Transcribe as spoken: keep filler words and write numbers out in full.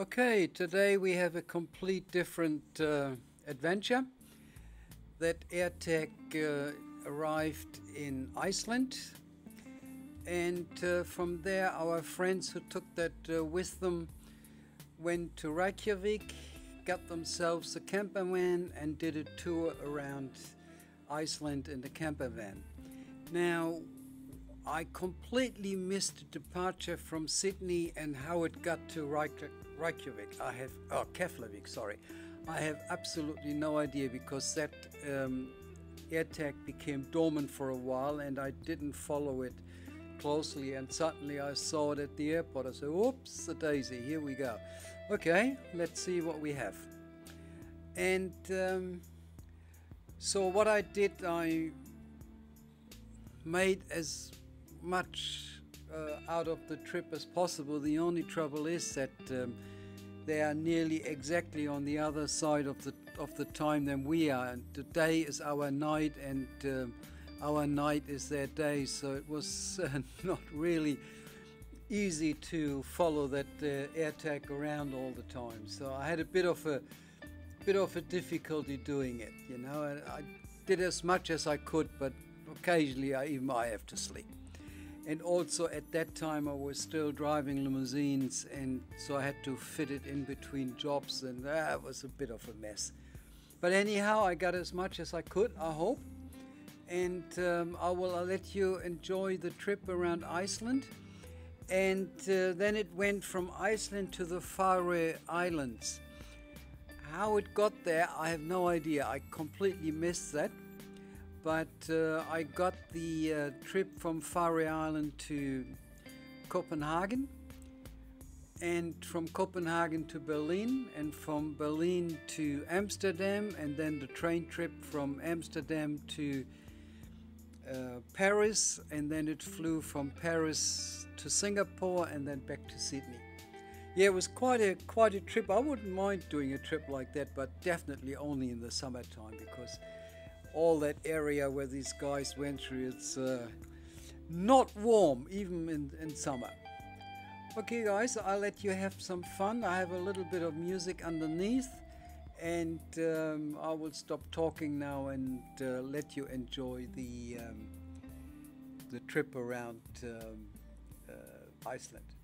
Okay, today we have a complete different uh, adventure. That AirTag uh, arrived in Iceland, and uh, from there our friends who took that uh, with them went to Reykjavik, got themselves a camper van and did a tour around Iceland in the camper van. Now, I completely missed the departure from Sydney and how it got to Reykjavik. I have, oh, Keflavik, sorry. I have absolutely no idea because that um, AirTag became dormant for a while and I didn't follow it closely, and suddenly I saw it at the airport. I said, oops, a daisy, here we go. Okay, let's see what we have. And um, so what I did, I made as much uh, out of the trip as possible. The only trouble is that um, they are nearly exactly on the other side of the of the time than we are, and today is our night and um, our night is their day, so it was uh, not really easy to follow that uh, AirTag around all the time. So I had a bit of a bit of a difficulty doing it, you know, and I did as much as I could, but occasionally I even I have to sleep. And also at that time I was still driving limousines, and so I had to fit it in between jobs, and that was a bit of a mess. But anyhow, I got as much as I could, I hope. And um, I will I'll let you enjoy the trip around Iceland. And uh, then it went from Iceland to the Faroe Islands. How it got there, I have no idea. I completely missed that. But uh, I got the uh, trip from Faroe Island to Copenhagen, and from Copenhagen to Berlin, and from Berlin to Amsterdam, and then the train trip from Amsterdam to uh, Paris, and then it flew from Paris to Singapore and then back to Sydney. Yeah, it was quite a quite a trip. I wouldn't mind doing a trip like that, but definitely only in the summertime, because all that area where these guys went through, it's uh, not warm even in, in summer. Okay guys, I'll let you have some fun. I have a little bit of music underneath, and um, I will stop talking now and uh, let you enjoy the um, the trip around um, uh, Iceland.